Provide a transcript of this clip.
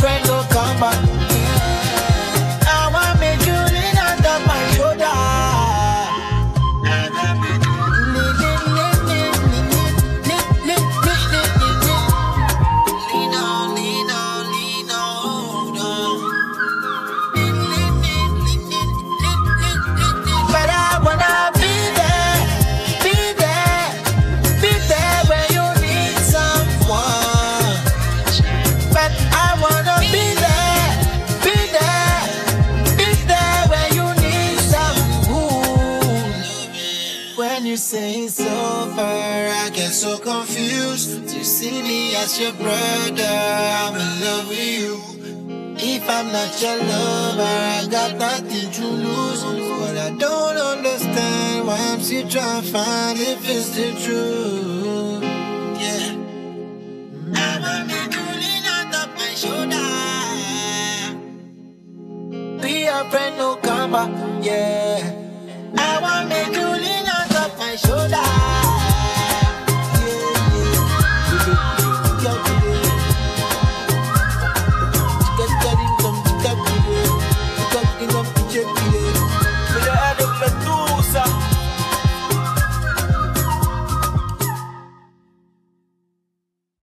friend go come back. I want me drooling under my shoulder. Lean on, lean on, lean on. But I wanna say it's over, I get so confused. You see me as your brother, I'm in love with you. If I'm not your lover, I got nothing to lose. But I don't understand why I'm still trying to find if it's the truth. Yeah, I want me cooling under my shoulder. Be a friend, no come back, yeah.